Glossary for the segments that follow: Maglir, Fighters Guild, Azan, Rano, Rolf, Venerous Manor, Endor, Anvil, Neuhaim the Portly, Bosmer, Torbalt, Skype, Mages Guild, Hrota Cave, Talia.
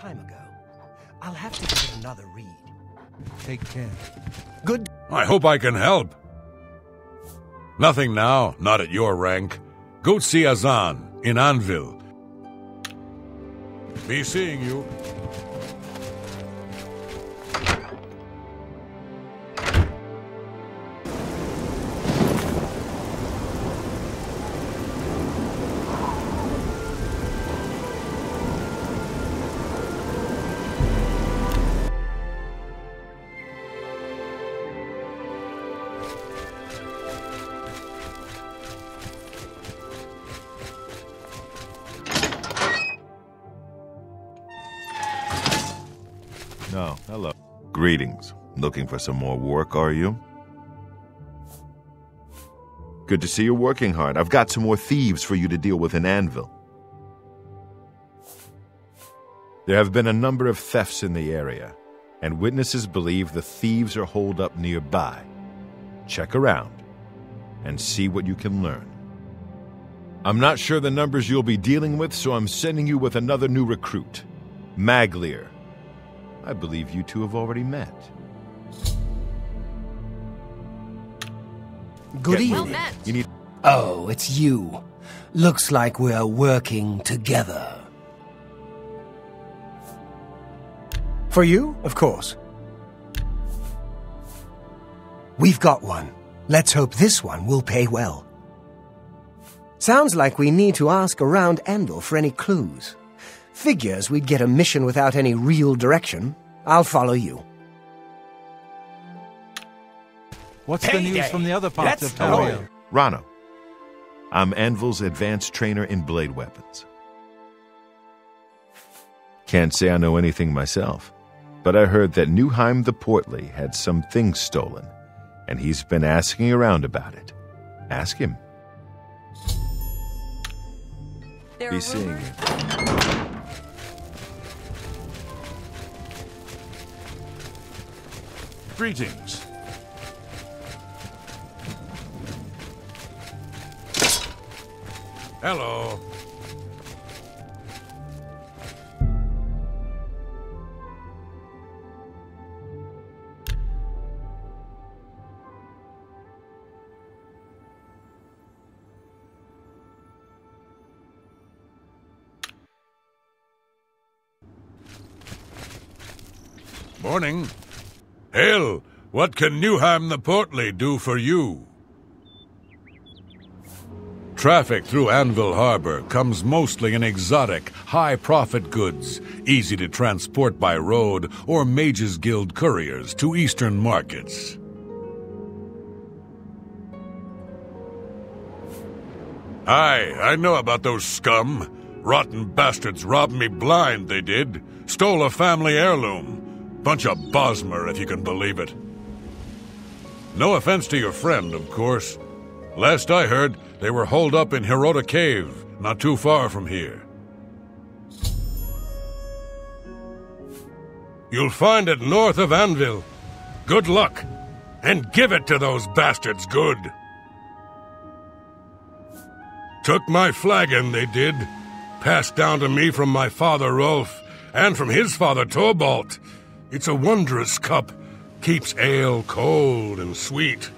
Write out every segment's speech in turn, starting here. time ago. I'll have to give it another read. Take care. Good. I hope I can help. Nothing now, not at your rank. Go see Azan in Anvil. Be seeing you. Greetings. Looking for some more work, are you? Good to see you're working hard. I've got some more thieves for you to deal with in Anvil. There have been a number of thefts in the area, and witnesses believe the thieves are holed up nearby. Check around and see what you can learn. I'm not sure the numbers you'll be dealing with, so I'm sending you with another new recruit, Maglir. I believe you two have already met. Good evening. Oh, it's you. Looks like we're working together. For you, of course. We've got one. Let's hope this one will pay well. Sounds like we need to ask around Endor for any clues. Figures we'd get a mission without any real direction. I'll follow you. What's the news from the other parts of Talia? Rano. I'm Anvil's advanced trainer in blade weapons. Can't say I know anything myself, but I heard that Neuhaim the Portly had some things stolen, and he's been asking around about it. Ask him. Be seeing you. Greetings. Hello. Morning. Hail! What can Neuhaim the Portly do for you? Traffic through Anvil Harbor comes mostly in exotic, high-profit goods, easy to transport by road or Mages Guild couriers to eastern markets. Aye, I know about those scum. Rotten bastards robbed me blind, they did. Stole a family heirloom. Bunch of Bosmer, if you can believe it. No offense to your friend, of course. Last I heard, they were holed up in Hrota Cave, not too far from here. You'll find it north of Anvil. Good luck, and give it to those bastards good. Took my flagon, they did. Passed down to me from my father, Rolf, and from his father, Torbalt. It's a wondrous cup, keeps ale cold and sweet.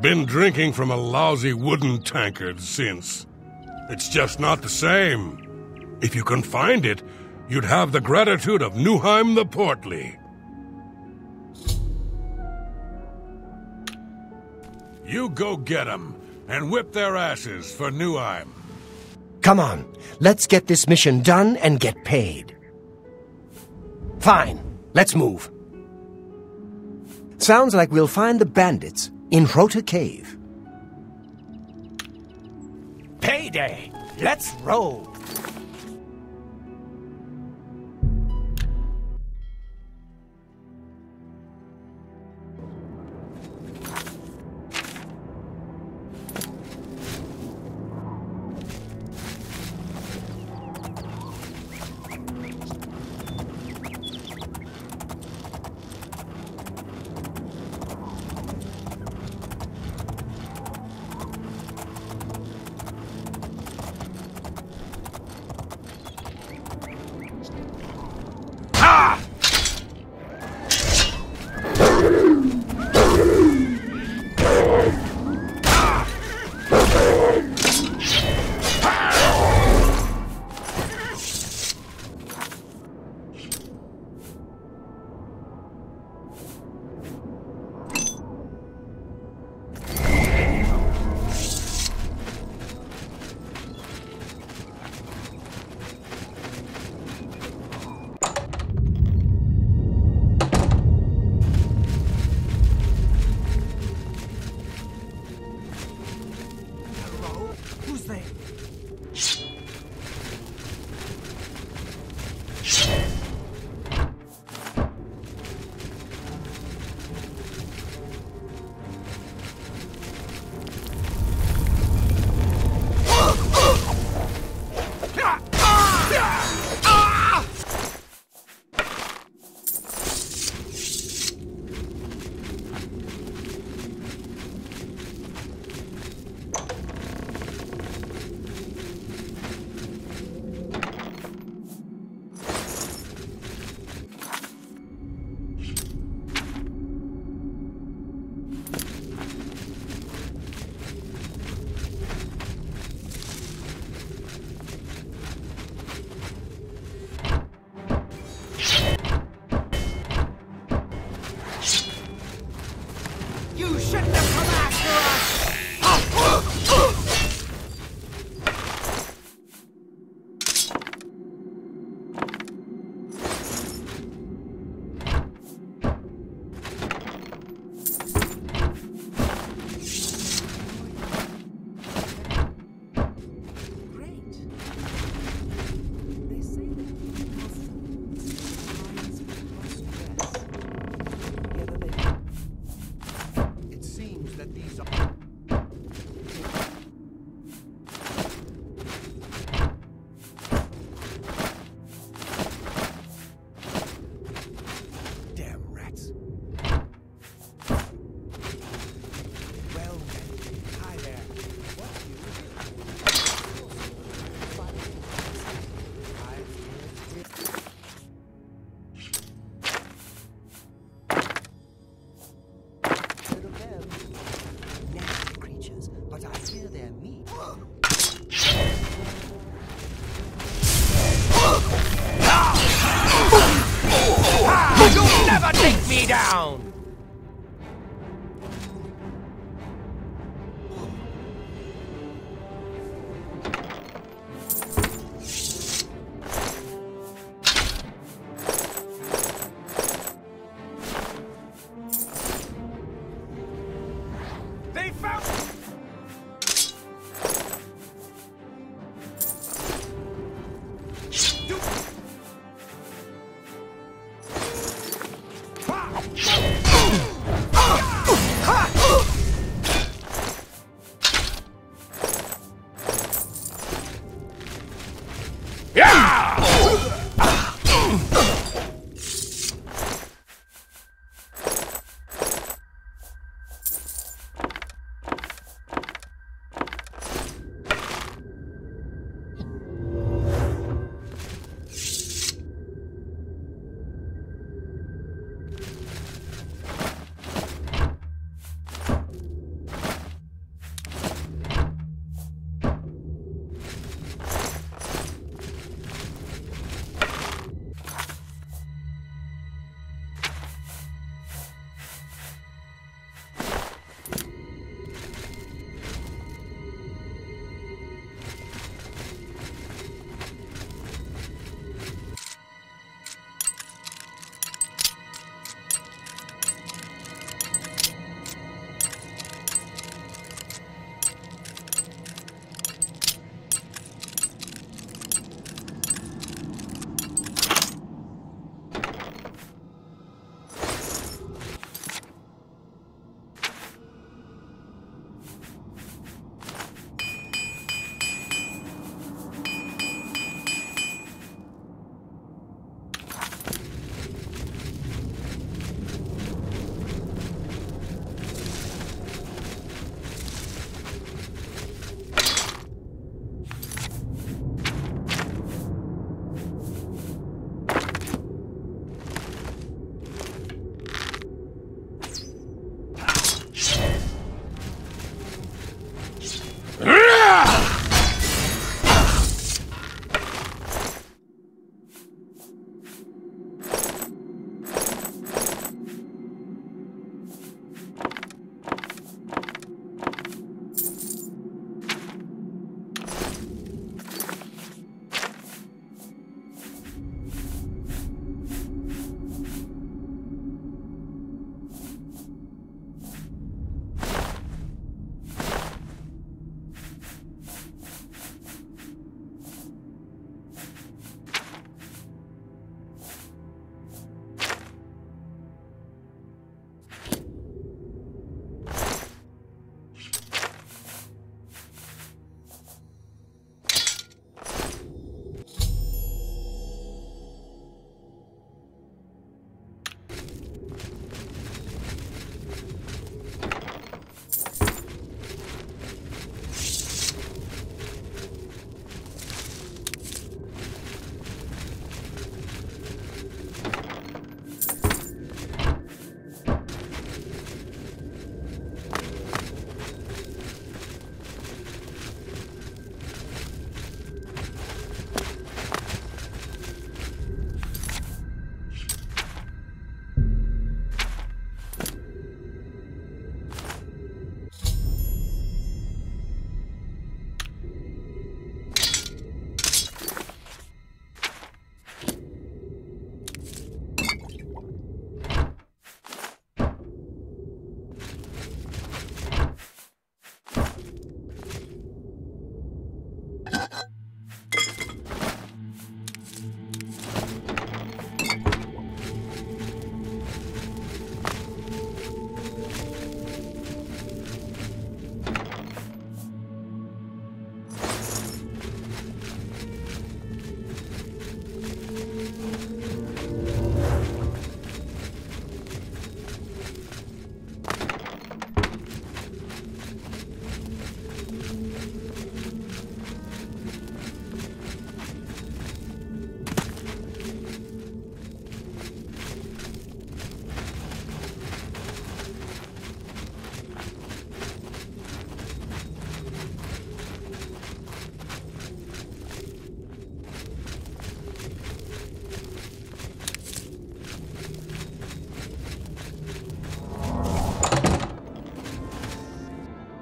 Been drinking from a lousy wooden tankard since. It's just not the same. If you can find it, you'd have the gratitude of Neuhaim the Portly. You go get 'em, and whip their asses for Neuhaim. Come on, let's get this mission done and get paid. Fine. Let's move. Sounds like we'll find the bandits in Hrota Cave. Payday! Let's roll!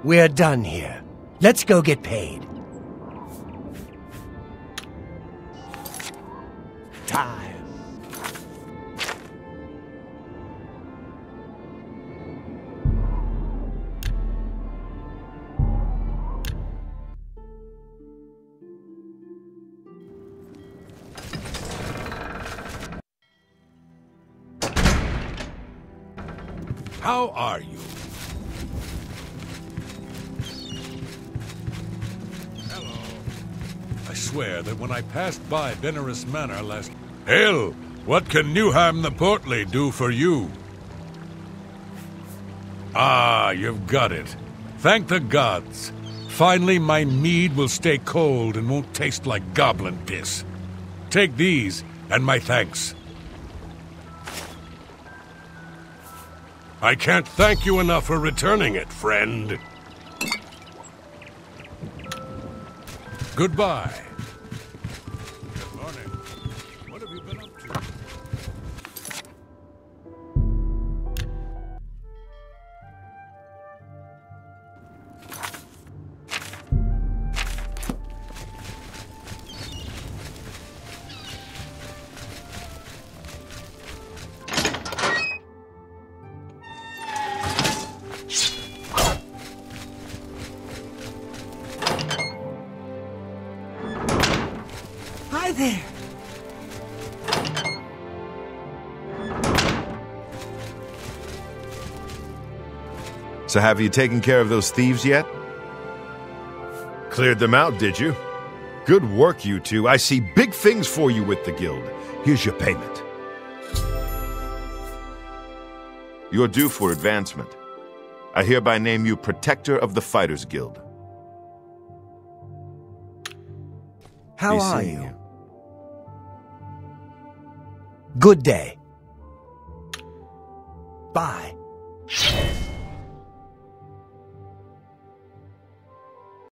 We're done here. Let's go get paid. Time. How are you? Hello. I swear that when I passed by Venerous Manor last... Hell, what can Neuhaim the Portly do for you? Ah, you've got it. Thank the gods. Finally, my mead will stay cold and won't taste like goblin piss. Take these and my thanks. I can't thank you enough for returning it, friend. Goodbye. Good morning. What have you been up to? So have you taken care of those thieves yet? Cleared them out, did you? Good work, you two. I see big things for you with the guild. Here's your payment. You're due for advancement. I hereby name you Protector of the Fighters Guild. How are you? Good day. Bye.